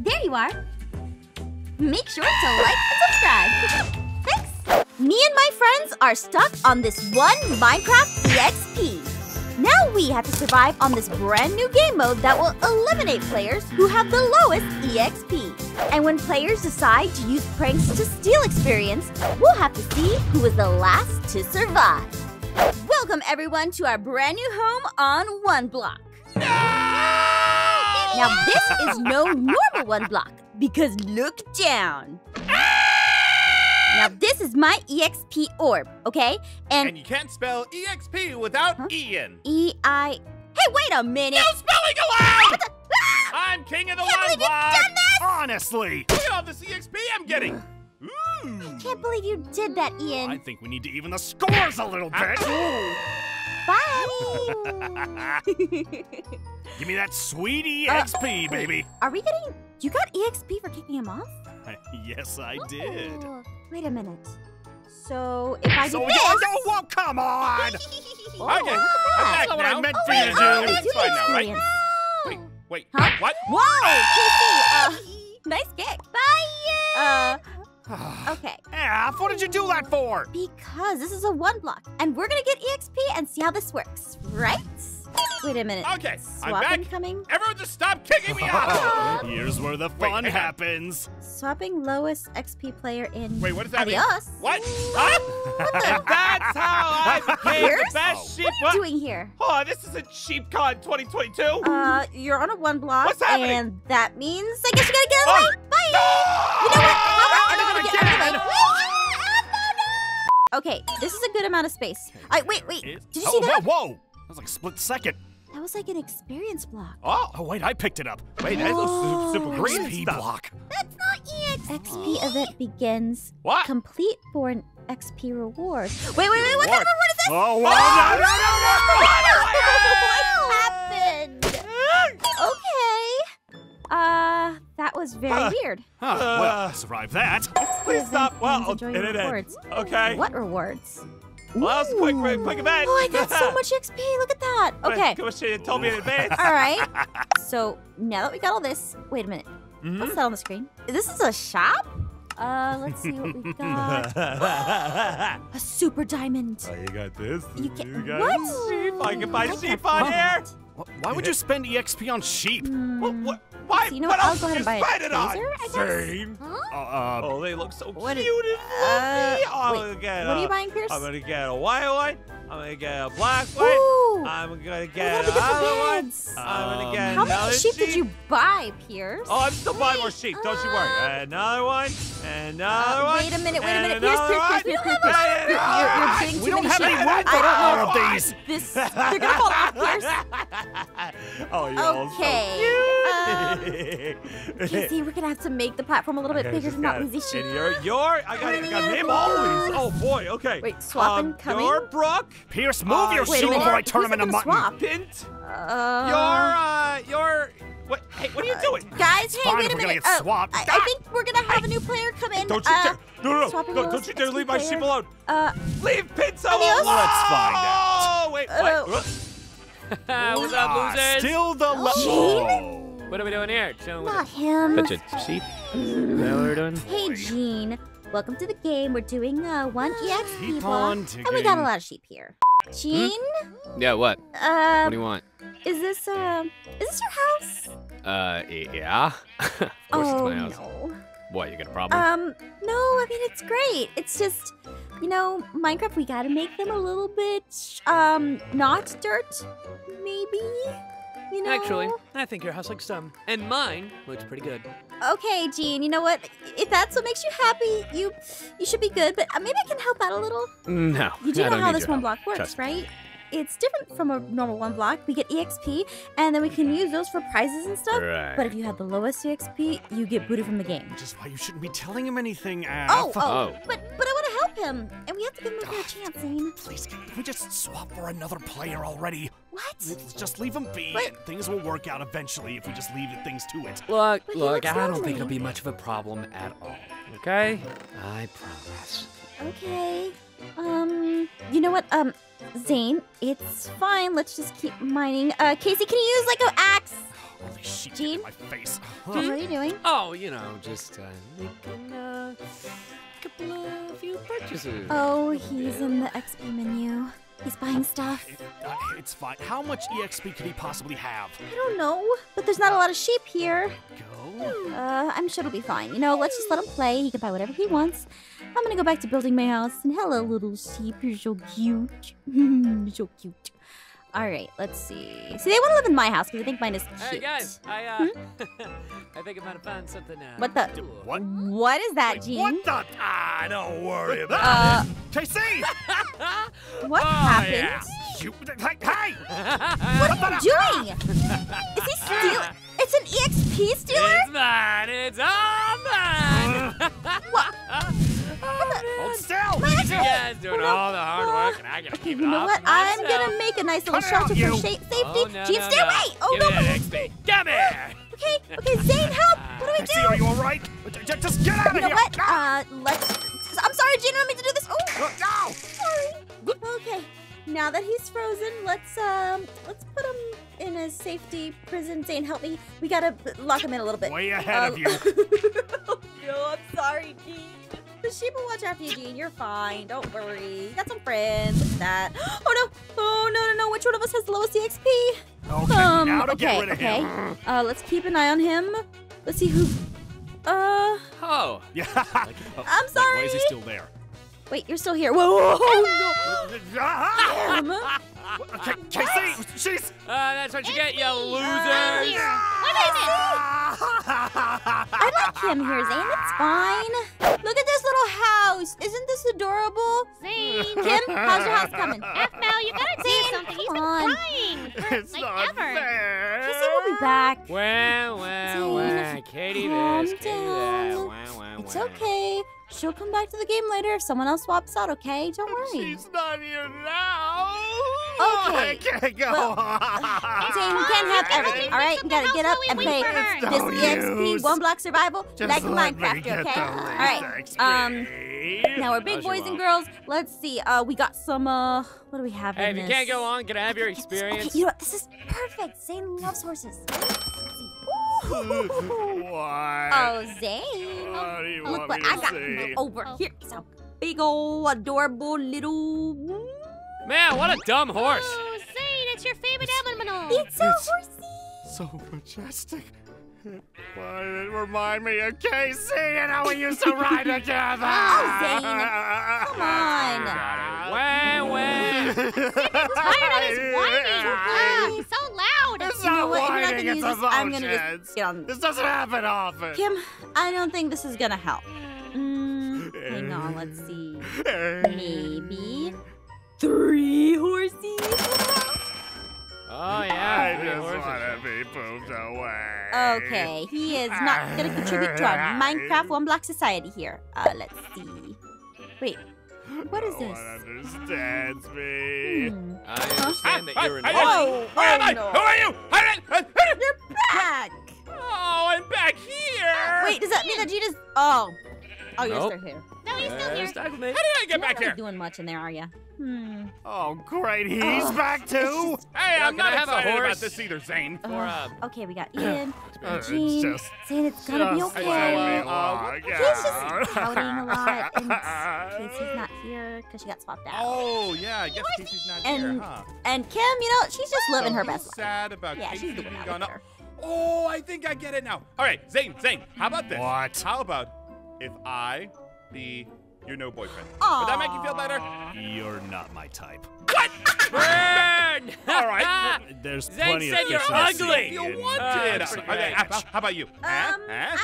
There you are. Make sure to like and subscribe. Thanks. Me and my friends are stuck on this one Minecraft EXP. Now we have to survive on this brand new game mode that will eliminate players who have the lowest EXP. And when players decide to use pranks to steal experience, we'll have to see who is the last to survive. Welcome everyone to our brand new home on OneBlock. No! Now this is no normal OneBlock because look down. Now this is my EXP orb, okay? And you can't spell EXP without Ian. E-I... Hey, wait a minute! No spelling allowed! I'm king of the OneBlock! Honestly! Look at all this EXP I'm getting! Ooh. I can't believe you did that, Ian. I think we need to even the scores a little bit. Bye! Give me that sweet EXP, baby! Are we getting... You got EXP for kicking him off? Yes, I did. Wait a minute. So, if I do this... Oh, well, come on! Okay, that's not what I meant for you to do. It's fine now, right? Wait, wait, what? Whoa, KC, nice kick. Bye! Okay. Aph, what did you do that for? Because this is a OneBlock, and we're gonna get EXP and see how this works, right? Wait a minute. Okay, swap I'm back. Incoming. Everyone just stop kicking me out. Here's where the fun happens. Swapping lowest XP player in. Wait, what does that mean? What? What the? That's how I'm the best sheep. What are you doing here? Oh, this is a SheepCon 2022. You're on a OneBlock. What's happening? And that means I guess you gotta get away. Bye. No! You know what? Okay, this is a good amount of space. Wait. Did you see that? Whoa! That was like a split second. That was like an experience block. Oh wait, I picked it up. Wait, that's a super green XP block. That's not EXP. XP event begins. What? Complete for an XP reward. Wait, what kind of reward is this? Oh, wow. No, what happened? Okay. That was very weird. Well, survive that. Please stop. Well, it ends. Okay. What rewards? Well, that was a quick event. Oh, I got so much XP. Look at that. Okay. I wish you had told me in advance. All right. So now that we got all this, wait a minute. What's that on the screen? This is a shop? Let's see what we got. A super diamond. Oh, you got this. You got what? Sheep. I can buy sheep on here. Why would you spend EXP on sheep? Why? So you know what? I'll go ahead and buy a blazer. Zane. Huh? Oh, they look so cute and fluffy. What are you buying, Pierce? I'm gonna get a white one. I'm gonna get a black one. I'm gonna get another one. I'm gonna get How many sheep did you buy, Pierce? Oh, I'm still buying more sheep. Don't you worry. Another one. Another one. Wait a minute. Pierce, Pierce. You're getting too many sheep. I don't know. These. They're gonna fall off, Pierce. Oh, you're all so cute. KC, we're gonna have to make the platform a little bit bigger to not lose these sheep. And I got him always. Oh boy, okay. Wait, swap and coming. Your Brooke. Pierce, move your sheep before I turn him into mutton. What? Hey, what are you doing? Guys, hey, wait a minute. I think we're gonna have a new player come in. Don't you dare! No, don't you dare leave my sheep alone. Leave Pinto alone. Let's find out. Oh wait, what's up, losers? Still the level. What are we doing here? Chilling Not him. That's a sheep. Is that what we're doing? Hey, Gene. Welcome to the game. We're doing one EXP block. And we got a lot of sheep here. Gene? Yeah, what? What do you want? Is this your house? Yeah. Of course it's my house. No. What, you got a problem? No, I mean, it's great. It's just, you know, Minecraft, we gotta make them a little bit, not dirt, maybe? You know? Actually, I think your house looks dumb. And mine looks pretty good. Okay, Gene, you know what? If that's what makes you happy, you should be good. But maybe I can help out a little. No, you do know how this OneBlock works, right? It's different from a normal OneBlock. We get EXP, and then we can use those for prizes and stuff. Right. But if you have the lowest EXP, you get booted from the game. Which is why you shouldn't be telling him anything, Aph. But I want to help him, and we have to give him a chance, Zane. Please, can we just swap for another player already? What? Let's just leave him be. What? Things will work out eventually if we just leave things to it. Look, I don't think it'll be much of a problem at all. Okay? I promise. Okay. You know what? Zane, it's fine. Let's just keep mining. KC, can you use like an axe? Oh, holy shit! Gene, my face. What are you doing? Oh, you know, just making a couple of few purchases. Oh, he's in the XP menu. He's buying stuff. It's fine. How much EXP could he possibly have? I don't know, but there's not a lot of sheep here. Go. I'm sure it'll be fine. You know, let's just let him play. He can buy whatever he wants. I'm gonna go back to building my house. And hello, little sheep. You're so cute. So cute. Alright, let's see. See, they want to live in my house because I think mine is cute. Hey, guys. I think I might have found something now. What the? What? What is that, Gene? What the? Ah, don't worry about it. KC! What happened? Yeah. Hey! What are you doing? Is he stealing? It's an EXP stealer? It's mine. It's all mine. What? Hold still! You guys doing all the hard work and I gotta keep it up. You know what? I'm gonna make a nice little shelter for safety. Gene, stay away! Oh no! Come here! Okay, okay, Zane, help! What do we do? Are you all right? Just get out of here! You know what? Let's. I'm sorry, Gene, I don't mean to do this. Oh, no! Sorry. Okay, now that he's frozen, let's put him in a safety prison. Zane, help me. We gotta lock him in a little bit. Way ahead of you. Oh, no, I'm sorry, Gene. The sheep will watch after you, Gene. You're fine. Don't worry. You got some friends. Look at that. Oh, no. Oh, no, no, no. Which one of us has the lowest EXP? Okay, now to get rid of him. Let's keep an eye on him. Let's see who... Oh. Yeah. I'm sorry. Why is he still there? Wait, you're still here. Whoa, whoa, whoa. No. KC, she's... that's what you get, you losers. I like him here, Zane. It's fine. Look at this little house. Isn't this adorable? Zane. Kim, how's your house coming? Aphmau, you gotta do something. He's been crying for, it's like, not ever. Fair. KC will be back. Well, Katie this, Katie that. Wow. It's okay. She'll come back to the game later if someone else swaps out, okay? Don't worry. She's not here now. Okay. I can't go. Well, Zane, we can't have everything, all right? You gotta get up and play this EXP OneBlock survival like Minecraft, okay? All right. Now we're big boys and girls. Let's see. We got some. What do we have? Hey, in if you can't go on, can I have your experience? Okay, you know what? This is perfect. Zane loves horses. What? Oh, Zane. What do you look what I got over here. It's a big old adorable little... Man, what a dumb horse. Oh, Zane, it's your favorite animal. It's a horsey. So majestic. Why did it remind me of KC and how we used to ride together? Oh, Zane. Come on. Wait. Zane is tired of his whining. He's so loud. It's not whining, it's emotions. I'm gonna just get on. This doesn't happen often. Kim, I don't think this is gonna help. Hang on, let's see. Maybe 3 horsies? Oh, yeah. I just want to be pooped away. Okay, he is not gonna contribute to our Minecraft OneBlock society here. Let's see. Wait. What is this? No one understands me. I understand that you're an idiot. Who are you? You're back. Oh, I'm back here. Wait, does that mean that Gene is... Oh. Oh, you're still here. No, you're still here. How did I get back here? You're not doing much in there, are you? Oh, great. He's back, too. Hey, I'm not excited about this either, Zane. Okay, we got Ian, Gene. Zane, it's gonna be okay. He's just pouting a lot, and Casey's not here because she got swapped out. Oh, yeah, I guess Casey's not here, huh? And Kim, you know, she's just living her best life. Sad about yeah, she's doing that. Oh, I think I get it now. All right, Zane, how about this? What? How about if I be your no boyfriend? Aww. Would that make you feel better? You're not my type. What? Burn! All right. There's plenty of you're ugly. You wanted. Okay. How about you? I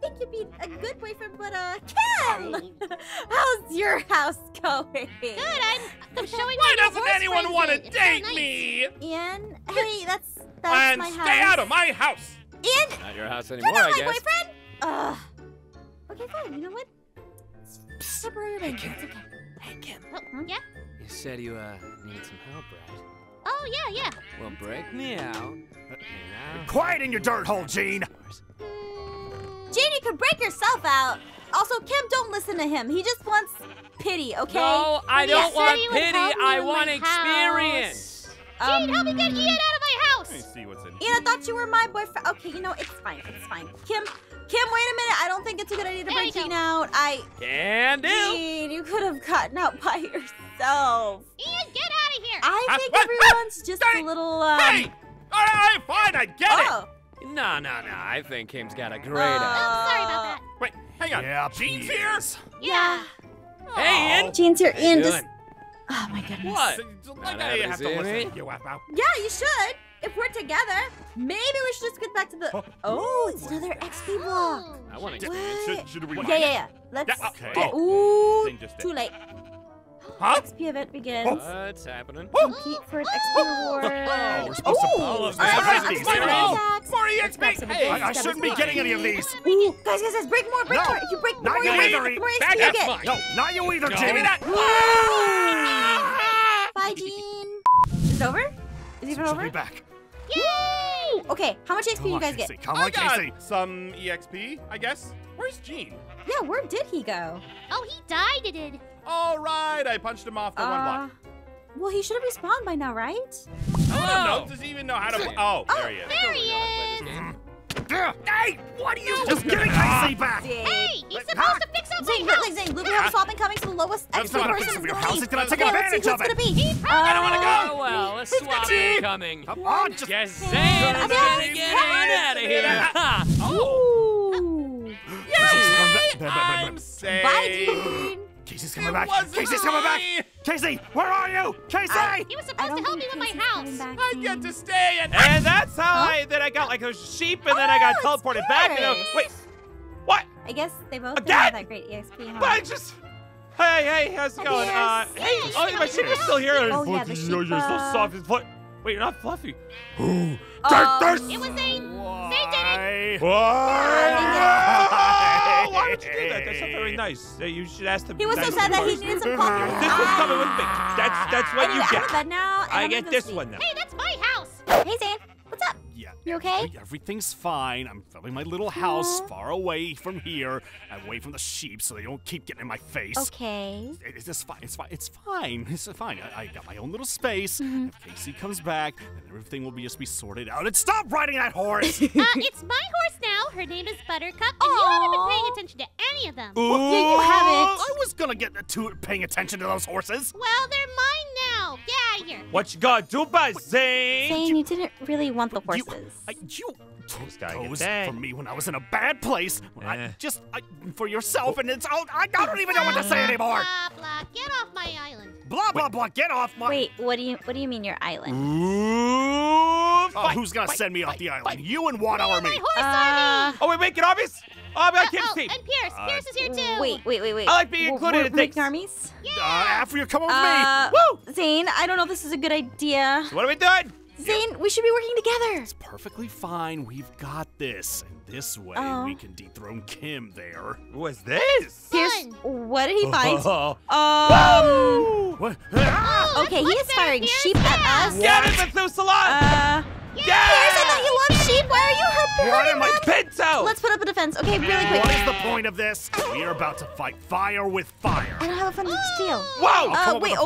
think you'd be a good boyfriend, but Kim, how's your house going? Good. I'm showing you. Why doesn't anyone want to date me? Ian, hey, that's my house. And stay out of my house. Ian, not your house anymore, I guess. You're not my boyfriend. Ugh. Okay, fine. You know what? Separate it. Hey, Kim. It's okay. Hey, Kim. Oh, yeah? You said you needed some help, right? Oh, yeah. Well, break me out. Quiet in your dirt hole, Gene. Gene, you can break yourself out. Also, Kim, don't listen to him. He just wants pity, okay? No, I don't want pity. I want experience. Gene, help me get Ian out of my house. Let me see what's in here. Ian, I thought you were my boyfriend. Okay, you know, it's fine. It's fine. Kim, wait a minute. I don't think it's a good idea to break Gene out. Can do. Gene, you could have gotten out by yourself. Ian, get out of here. I think everyone's just a little... Hey! All right, fine. I get it. No. I think Kim's got a great idea. I'm sorry about that. Wait, hang on. Yeah, Gene's here? Yeah. Hey, Ian. Gene's here. Ian just... Oh, my goodness. What? I have to listen to you, Aphmau. Yeah, you should. If we're together, maybe we should just get back to the... Oh, it's another XP block. I want to get... Should we... Let's... Okay. Ooh, too late. Huh? XP event begins. What's happening? Compete for an XP reward. Oh, we're supposed to follow these. More EXP! Hey, I shouldn't be getting any of these. Guys, break more. If you break more, you get. No, not you either, Jimmy. Bye, Gene. Is it over? Is it even over? She'll be back. Yay! Okay, how much XP do you guys get? Come on, KC. Some EXP, I guess. Where's Gene? Yeah, where did he go? Oh, he died, All right, I punched him off the OneBlock. Well, he should have respawned by now, right? I don't know. Does he even know how to... Oh, there he is. Hey, what are you just giving KC back? Hey, you're supposed to fix up my house. Zane, we have a swap incoming to the lowest XP person. Gonna take advantage of it. I don't want to go. Well, a swap incoming. Come on, just... Yes, Zane is gonna get out of here. Oh. Yay, I'm safe. Bye, Gene. KC's coming back! KC's coming back! KC, where are you? KC! He was supposed to help me with my house. I get to stay and that's how I got like a sheep and then I got teleported back. And wait, what? I guess they both didn't have that great EXP. But I just, hey, how's it going? Hey, my sheep is still here. Oh yeah, the sheep. You're so soft as foot. Wait, you're not fluffy. It was Zane. Zane did it. Why would you do that? That's not very nice. You should ask them. He was so sad that he needed some coffee. This one's coming with me. That's what you get. I get this one now. Hey, that's my house. Hey, Zane. What's up? Yeah. You okay? Everything's fine. I'm filming my little house far away from here, away from the sheep, so they don't keep getting in my face. Okay. It's fine. It's fine. It's fine. It's fine. I got my own little space. If KC comes back, then everything will just be sorted out. And stop riding that horse! It's my horse now. Her name is Buttercup, and you haven't been paying attention to any of them. Ooh, yeah, you haven't. I was gonna get to paying attention to those horses. Well, they're mine now. Get out of here. What you gotta do, Zane? Zane, you didn't really want the horses. You took those from me when I was in a bad place. For yourself, and it's all. I don't even know what to say anymore. Blah blah, get off my island. Blah blah blah, get off my. Wait, what do you mean your island? Who's gonna send me off the island? You and what army? My horse army. Oh wait, make it obvious. I can't see. And Pierce, Pierce is here too. Wait. I like being included in things. Armies. Yeah. After you come with me. Woo. Zane, I don't know if this is a good idea. So what are we doing? Zane, we should be working together. It's perfectly fine. We've got this. And this way, we can dethrone Kim there. What's this? Pierce, what did he find? Okay, he is firing sheep at us. Get him, it's no salon! Pierce, I thought you loved sheep. Why are you hurting? Why am I pinto? Let's put up a defense. Okay, really quick. What is the point of this? We are about to fight fire with fire. I don't have a fun deal. Whoa! Now they're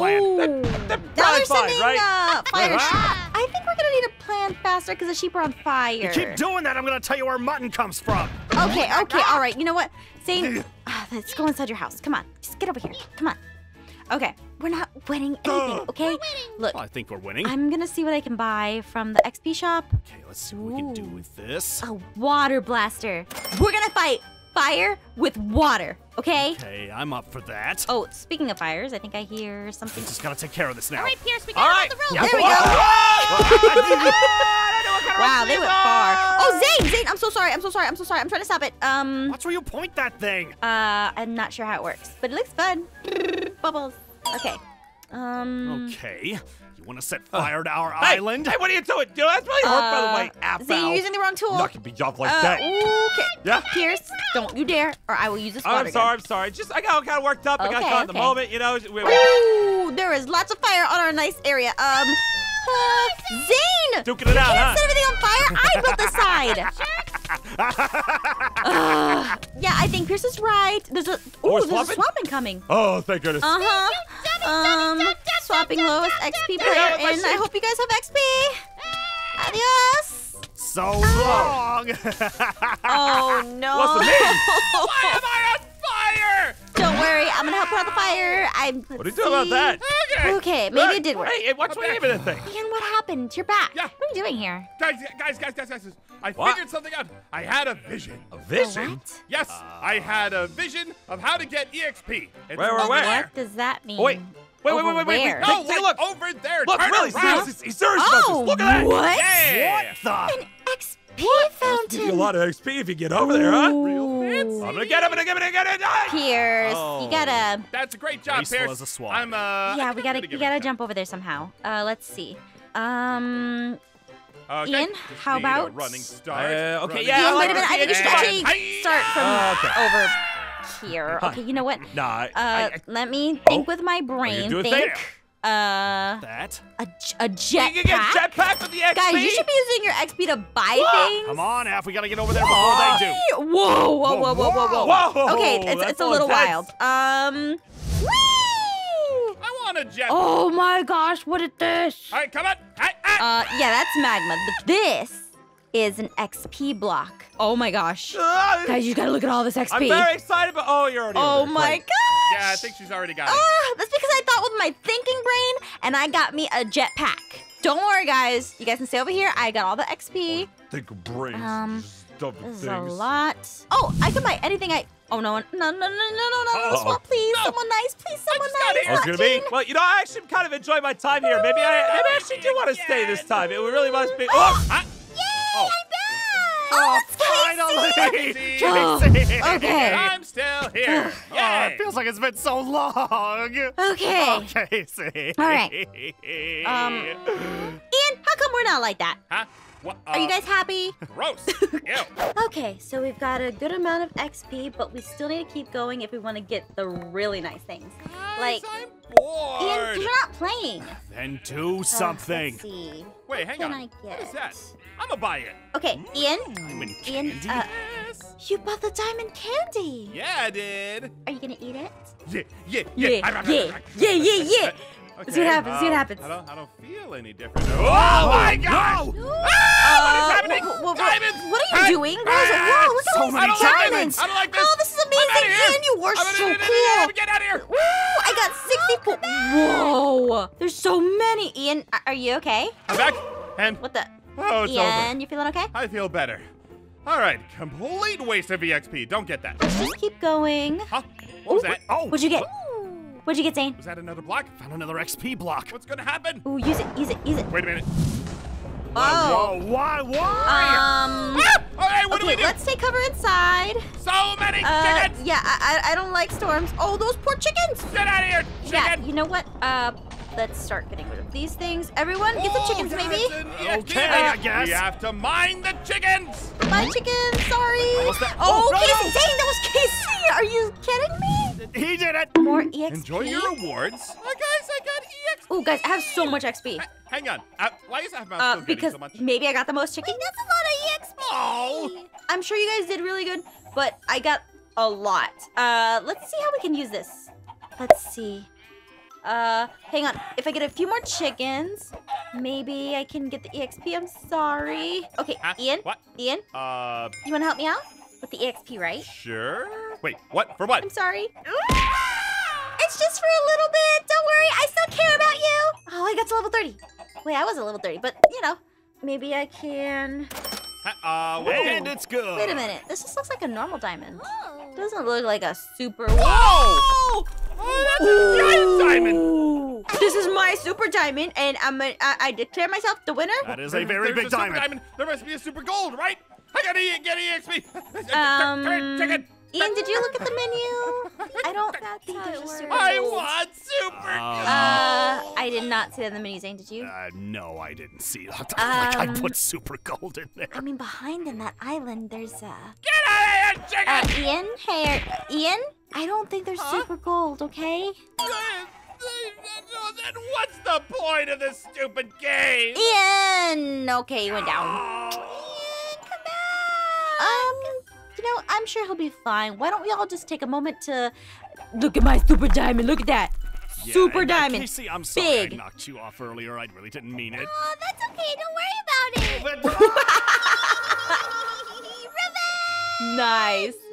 sending fire sheep. I think we're gonna need a plan faster because the sheep are on fire. You keep doing that, I'm gonna tell you where mutton comes from. Okay, all right. You know what, Zane? Let's go inside your house. Come on, just get over here. Come on. Okay, we're not winning anything. Okay, look. I think we're winning. I'm gonna see what I can buy from the XP shop. Okay, let's see what we can do with this. A water blaster. We're gonna fight fire with water. Okay. Okay, I'm up for that. Oh, speaking of fires, I think I hear something. We just gotta take care of this now. All right, Pierce, we got the road. There we go. Wow, they went far. Oh, Zane, I'm so sorry. I'm trying to stop it. Watch where you point that thing. I'm not sure how it works, but it looks fun. Bubbles. Okay. Okay. You want to set fire to our island? Hey, what are you doing? Dude, that's really hard, by the way. Zane, you're using the wrong tool. Not gonna be off like that. Okay. Yeah. Pierce, don't you dare, or I will use this water gun. I'm sorry. Just I got kind of worked up. I got caught in the moment, you know. Ooh, there is lots of fire on our nice area. Zane, duking it out, huh? Set everything on fire. I built the side. Yeah, I think Pierce is right. There's a there's a swapping coming. Oh, thank goodness. Swapping lowest XP player, and I hope you guys have XP. Adios. So long! Oh no! What's the name? Why am I on fire? Don't worry, I'm gonna help her out the fire. What do you do about that? Okay, maybe it did work. Hey, what's the name of that thing? Man, what happened? You're back. Yeah. What are you doing here? Guys! I figured something out. I had a vision. A vision? What? Yes, I had a vision of how to get EXP. It's where? What does that mean? Wait, no, wait, look! Over there! Look, really, he's serious about this! Look at that! What? Yeah. What the? An XP fountain! Give you a lot of XP if you get over there, huh? Real fancy. I'm gonna get it! Pierce, you gotta... That's a great job, Pierce. A swap. Yeah, we gotta jump over there somehow. Let's see. Ian, how about... Running start. Okay, yeah. Ian, wait a minute, I think you should actually start from over... Here. Okay, you know what? Nah. Let me think with my brain. A jetpack. You can get jetpack for the XP. Guys, you should be using your XP to buy things. Come on, Aph. We gotta get over there before they do. Whoa! Okay, it's a little wild. Whee! I want a jetpack. Oh my gosh! What is this? All right, come on. Yeah, that's magma. But this is an XP block. Oh my gosh. Guys, you gotta look at all this XP. I'm very excited, but you're already over there. My gosh. Yeah, I think she's already got it. That's because I thought with my thinking brain, and I got me a jetpack. Don't worry, guys. You guys can stay over here. I got all the XP. Think brains. This is a lot. Oh, I can buy anything I... Oh, no, swap, please. Someone nice, please. Someone nice. That's gonna be. Well, you know, I actually kind of enjoy my time here. Maybe I actually do want to stay this time. It really must be. Yay! Oh, finally! KC. Okay. I'm still here. Yeah, it feels like it's been so long. Okay. Oh, KC. All right. Ian, how come we're not like that? Huh? What, are you guys happy? Gross. Okay, so we've got a good amount of XP, but we still need to keep going if we want to get the really nice things. Guys, like, I'm bored. Ian, you're not playing. Then do something. Let's see. Wait, hang on. What is that? I'm gonna buy it. Okay, Ian. Diamond candy? Yes. You bought the diamond candy. Yeah, I did. Are you gonna eat it? Yeah. Okay. See what happens, I don't feel any different. Oh my God! No. Ah, what is happening? What are you doing? Wow, look at all these diamonds! I don't like this! Oh, this is amazing! And you were so cool! Get out of here! Woo, I got 60 Whoa! There's so many! Ian, are you okay? I'm back, and... What the? Oh, it's Ian, you feeling okay? I feel better. All right, complete waste of EXP. Don't get that. Let's just keep going. Huh? What was that? Oh! What'd you get? What'd you get, Zane? Was that another block? Found another XP block. What's gonna happen? Ooh, use it. Wait a minute. Oh. Why? All right, what do we do? Let's take cover inside. So many chickens! Yeah, I don't like storms. Oh, those poor chickens! Get out of here, chicken! Yeah, you know what? Let's start getting rid of these things. Everyone, get the chickens, maybe? Okay, I guess. We have to mine the chickens! Mine chickens, sorry. KC, Zane, that was KC! Are you kidding me? He did it! More EXP. Enjoy your rewards. Oh, guys, I got EXP. Ooh, guys, I have so much XP. Hang on. Why is Aphmau still getting so much? Because maybe I got the most chicken. Wait, that's a lot of EXP. Oh. I'm sure you guys did really good, but I got a lot. Let's see how we can use this. Let's see. Hang on. If I get a few more chickens, maybe I can get the EXP. I'm sorry. Okay, Ian. What? Ian? You want to help me out? With the EXP, right? Sure. Wait, what? For what? I'm sorry. It's just for a little bit. Don't worry. I still care about you. Oh, I got to level 30. Wait, I was a level 30, but, you know, maybe I can... and it's good. Wait a minute. This just looks like a normal diamond. Oh. Doesn't look like a super... Whoa! Oh, that's a giant diamond! This is my super diamond, and I declare myself the winner. That is a very big diamond. There must be a super gold, right? I gotta get EXP. Chicken. Ian, did you look at the menu? I don't think there's a super gold. I want super gold. I did not see that in the menu, Zane. Did you? No, I didn't see that. I put super gold in there. I mean, behind in that island, there's a. Get out of here, chicken. Ian, hey, Ian. I don't think there's super gold. Okay. Then what's the point of this stupid game? Ian. Okay, you went down. I'm sure he'll be fine. Why don't we all just take a moment to... Look at my super diamond. Look at that. Yeah, super diamond. KC, I'm sorry big. I knocked you off earlier. I really didn't mean it. Oh, that's okay. Don't worry about it. Nice.